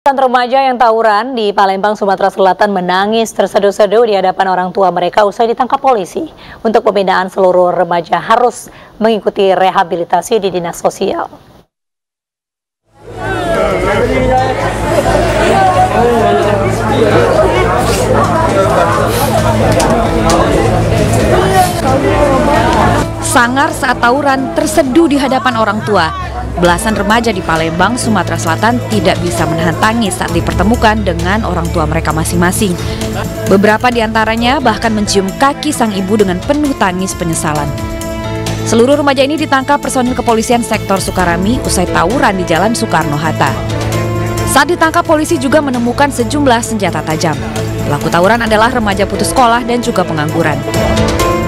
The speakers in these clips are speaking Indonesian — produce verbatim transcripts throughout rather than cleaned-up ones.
Remaja yang tawuran di Palembang, Sumatera Selatan menangis terseduh-seduh di hadapan orang tua mereka usai ditangkap polisi. Untuk pembinaan, seluruh remaja harus mengikuti rehabilitasi di dinas sosial. Sangar saat tawuran, terseduh di hadapan orang tua. Belasan remaja di Palembang, Sumatera Selatan tidak bisa menahan tangis saat dipertemukan dengan orang tua mereka masing-masing. Beberapa di antaranya bahkan mencium kaki sang ibu dengan penuh tangis penyesalan. Seluruh remaja ini ditangkap personil kepolisian sektor Sukarami usai tawuran di Jalan Soekarno-Hatta. Saat ditangkap, polisi juga menemukan sejumlah senjata tajam. Pelaku tawuran adalah remaja putus sekolah dan juga pengangguran.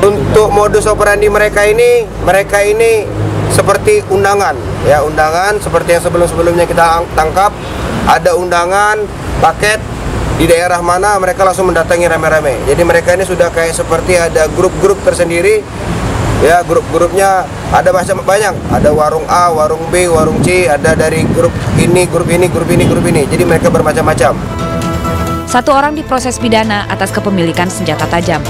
Untuk modus operandi mereka ini, mereka ini seperti undangan, ya undangan seperti yang sebelum-sebelumnya kita tangkap, ada undangan paket di daerah mana mereka langsung mendatangi rame-rame. Jadi mereka ini sudah kayak seperti ada grup-grup tersendiri, ya grup-grupnya ada macam banyak, ada warung A, warung B, warung C, ada dari grup ini, grup ini, grup ini, grup ini. Jadi mereka bermacam-macam. Satu orang diproses pidana atas kepemilikan senjata tajam.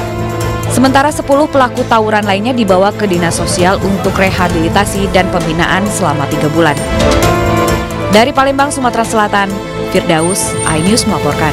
Sementara sepuluh pelaku tawuran lainnya dibawa ke dinas sosial untuk rehabilitasi dan pembinaan selama tiga bulan. Dari Palembang, Sumatera Selatan, Firdaus, I News melaporkan.